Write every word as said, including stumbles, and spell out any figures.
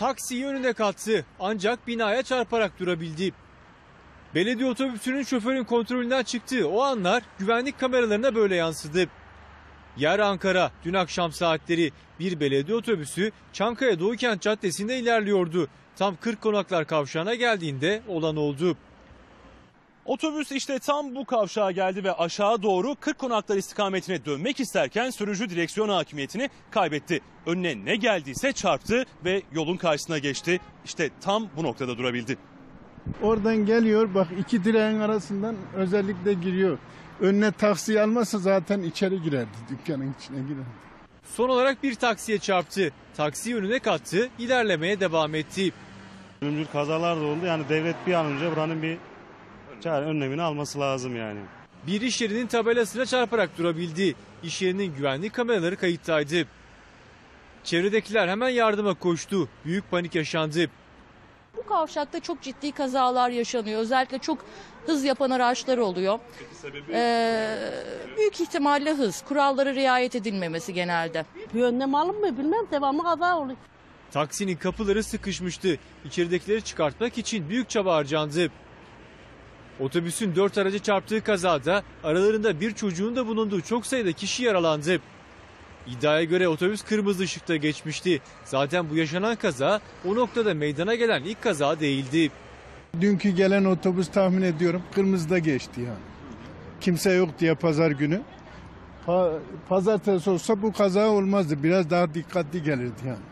taksiyi önüne kattı ancak binaya çarparak durabildi. Belediye otobüsünün şoförün kontrolünden çıktığı o anlar güvenlik kameralarına böyle yansıdı. Yer Ankara. Dün akşam saatleri bir belediye otobüsü Çankaya Doğukent Caddesi'nde ilerliyordu. Tam kırk Konaklar kavşağına geldiğinde olan oldu. Otobüs işte tam bu kavşağa geldi ve aşağı doğru kırk Konaklar istikametine dönmek isterken sürücü direksiyon hakimiyetini kaybetti. Önüne ne geldiyse çarptı ve yolun karşısına geçti. İşte tam bu noktada durabildi. Oradan geliyor, bak iki direğin arasından özellikle giriyor. Önüne taksi almazsa zaten içeri girerdi, dükkanın içine girerdi. Son olarak bir taksiye çarptı. Taksi önüne kattı, ilerlemeye devam etti. Ölümcül kazalar da oldu. Yani devlet bir an önce buranın bir çare önlemini alması lazım yani. Bir iş yerinin tabelasına çarparak durabildi. İş yerinin güvenlik kameraları kayıttaydı. Çevredekiler hemen yardıma koştu. Büyük panik yaşandı. Bu kavşakta çok ciddi kazalar yaşanıyor. Özellikle çok hız yapan araçlar oluyor. Ee, büyük ihtimalle hız. Kurallara riayet edilmemesi genelde. Bir önlem alın mı bilmem, devamlı kaza oluyor. Taksinin kapıları sıkışmıştı. İçeridekileri çıkartmak için büyük çaba harcandı. Otobüsün dört araca çarptığı kazada aralarında bir çocuğun da bulunduğu çok sayıda kişi yaralandı. İddiaya göre otobüs kırmızı ışıkta geçmişti. Zaten bu yaşanan kaza o noktada meydana gelen ilk kaza değildi. Dünkü gelen otobüs tahmin ediyorum kırmızıda geçti yani. Kimse yok diye pazar günü. Pa- Pazartesi olsa bu kaza olmazdı. Biraz daha dikkatli gelirdi yani.